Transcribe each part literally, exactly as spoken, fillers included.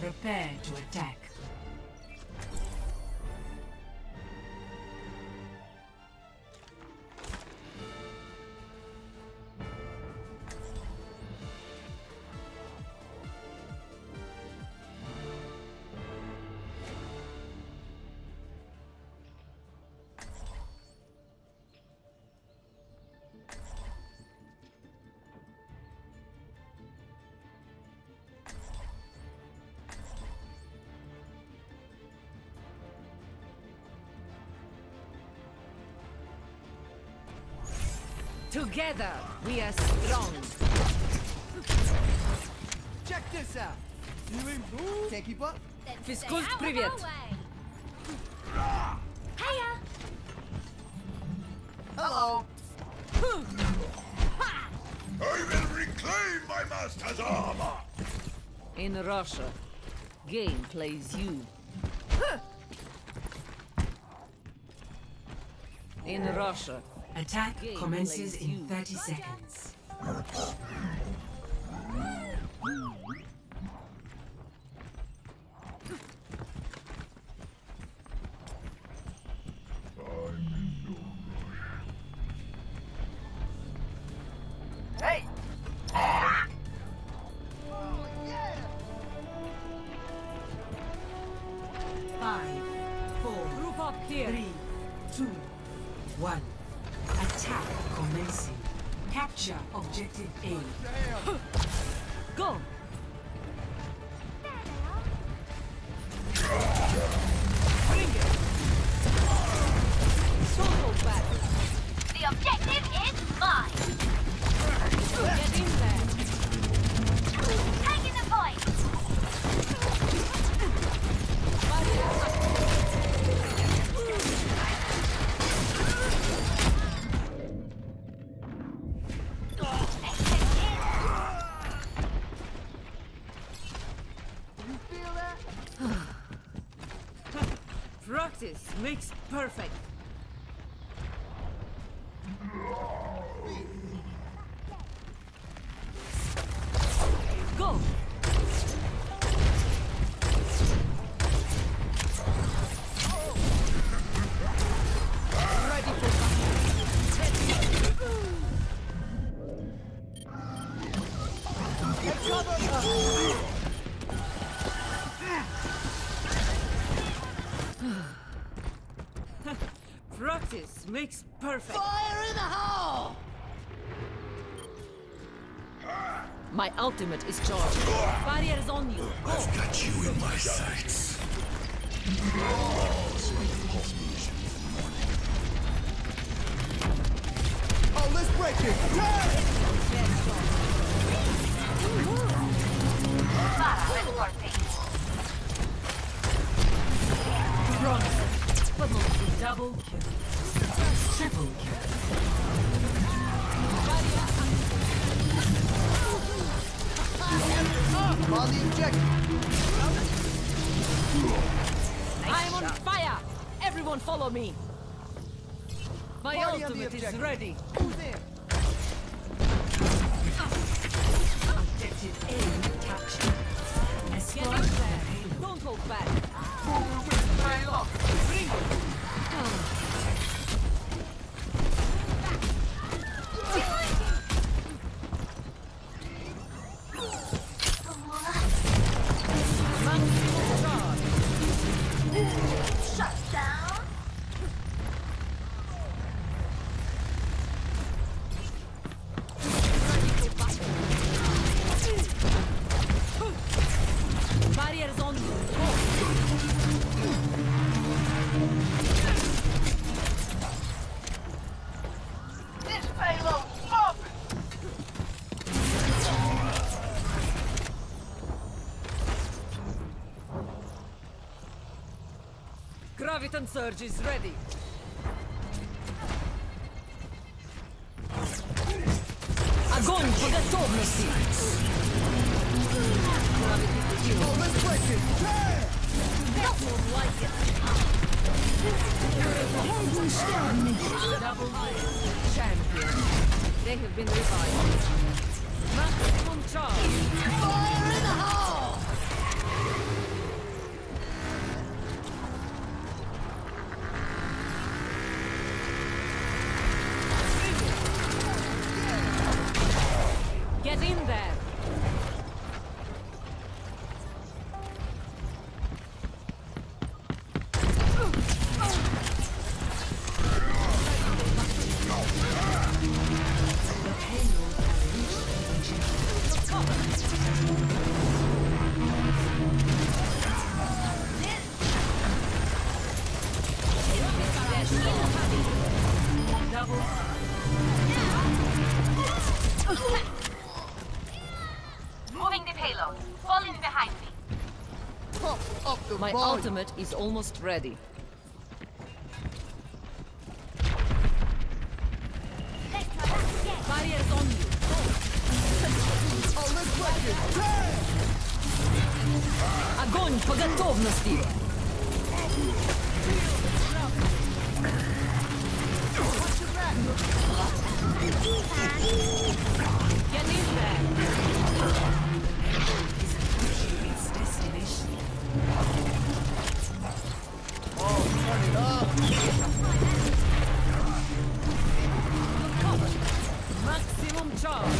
Prepare to attack. Together, we are strong. Check this out. You improve. Take it up. Fiscal Privet. Hiya. Hello. I will reclaim my master's armor. In Russia, game plays you. In Russia. Attack commences in thirty seconds. Hey! Ah. Oh, yeah. Five, four, group up here. Three, two, one. Attack commencing. Capture Objective A. Go! Bring it! Solo battle! The objective is mine! Get in there! Taking the point! Practice makes perfect. Go. Practice makes perfect. Fire in the hole! My ultimate is charged. Barrier is on you. Go. I've got you in my sights. Oh, let's break it! Yes, double kill. Triple kill. On the objective. I'm on fire. Everyone follow me. My Party ultimate is ready. Who's there? Objective A captured. Escort. Don't hold back. Forward with my lock. Bring it. Shut down. Barriers on Graviton surge is ready. Огонь по готовности. Champion. They have been revived. Maximum charge. Fire in the hole. payload. Fall in behind me. Pop up the My volume. ultimate is almost ready. Barrier is on you. Огонь по готовности. Get in there. Oh, turn it up. Look cover. Maximum charge.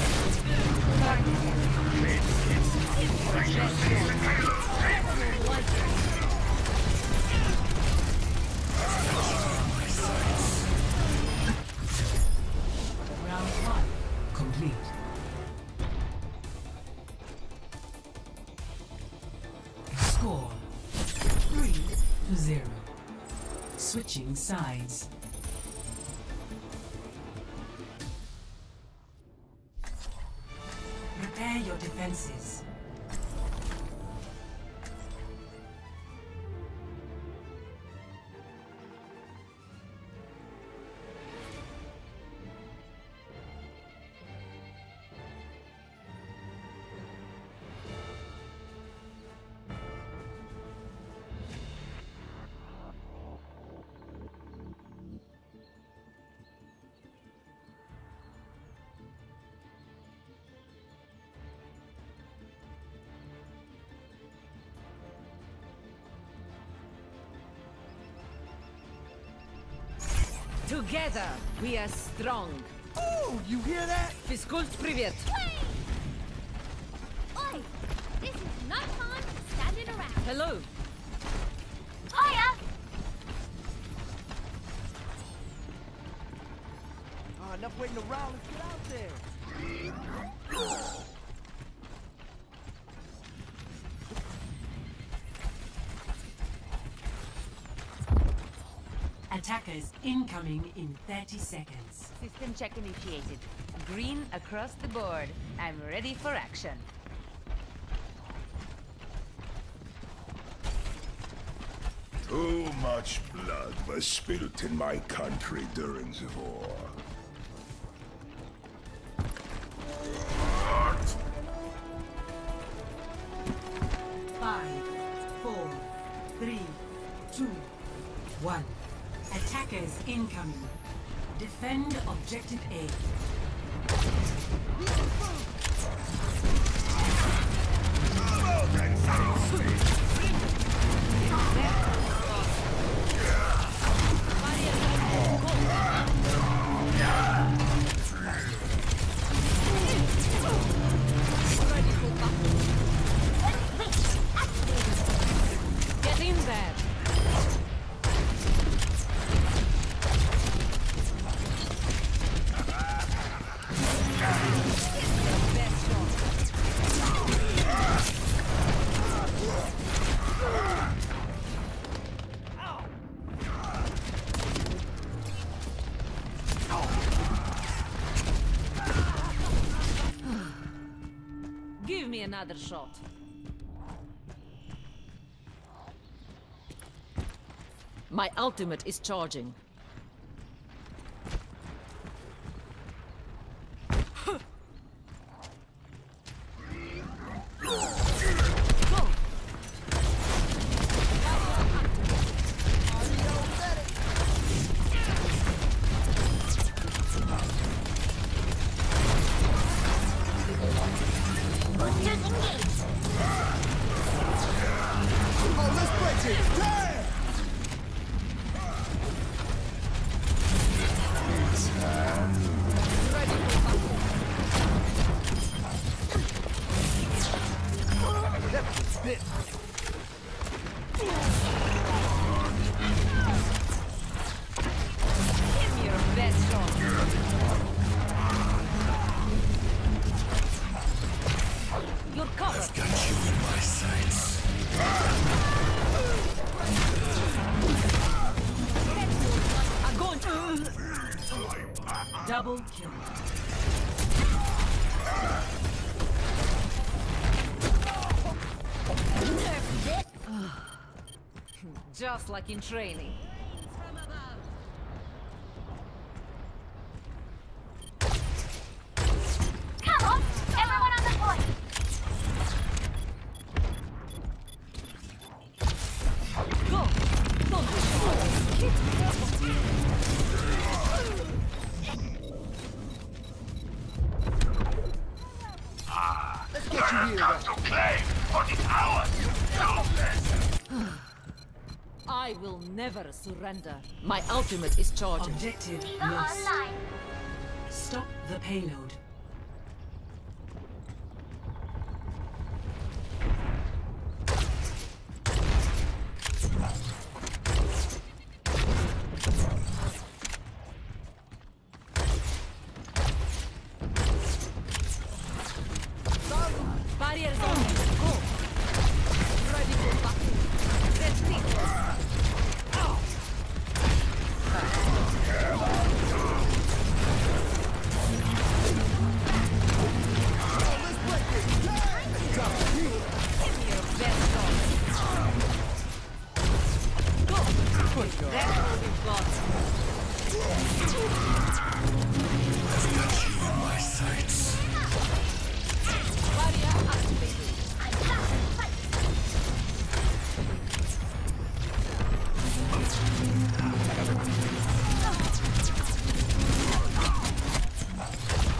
Round one complete. Score three to zero. Switching sides. Repair your defenses. Together, we are strong. Oh, you hear that? Fiscal Privet. Oi! This is not time for standing around. Hello. Hiya! Oh, enough waiting around. Let's get out there. Attackers incoming in thirty seconds. System check initiated. Green across the board. I'm ready for action. Too much blood was spilled in my country during the war. Five, four, three, two, one. Attackers incoming. Defend Objective A. Get in there. Another shot. My ultimate is charging. Double kill. Just like in training. I will never surrender. My ultimate is charging. Objective lost. Online. Stop the payload.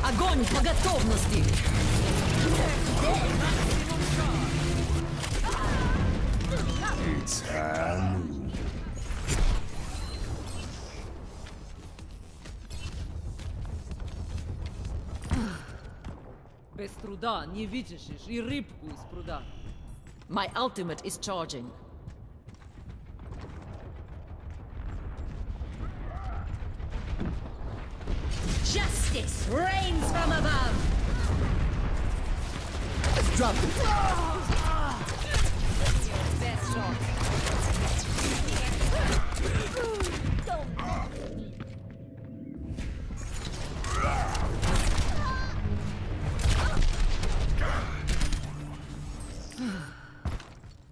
Огонь по готовности! Без труда не вытащишь и рыбку из пруда. My ultimate is charging. Justice reigns from above. Drop it. That's your best shot.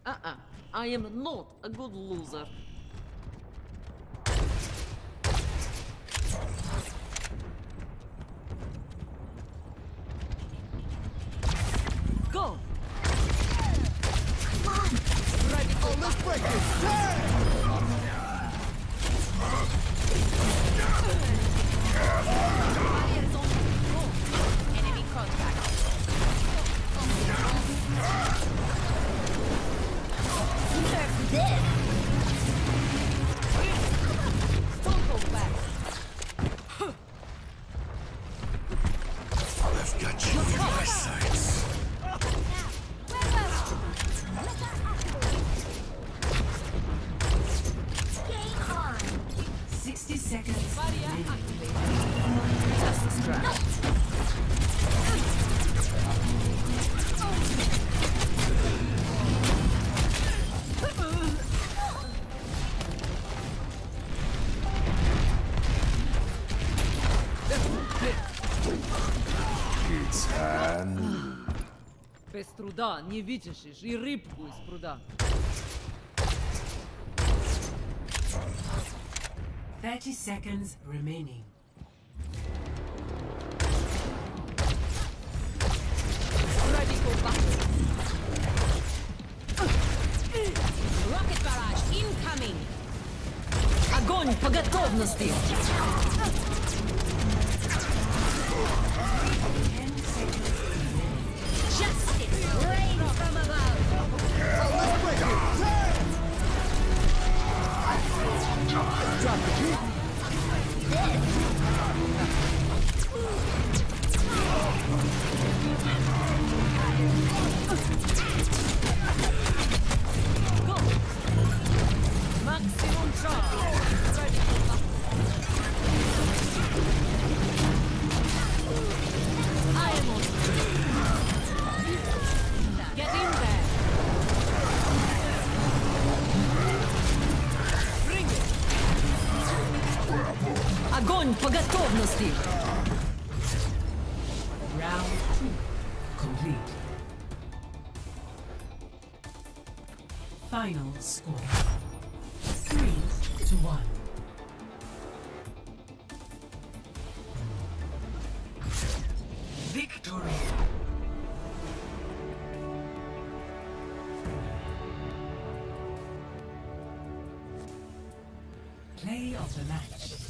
Uh-uh. I am not a good loser. Без труда не вытащишь и рыбку из пруда. Thirty seconds remaining. Radical battle. Rocket barrage incoming. Огонь по готовности. Огонь по готовности! Round two. Complete. Final score. to one. Victory! Play of the match.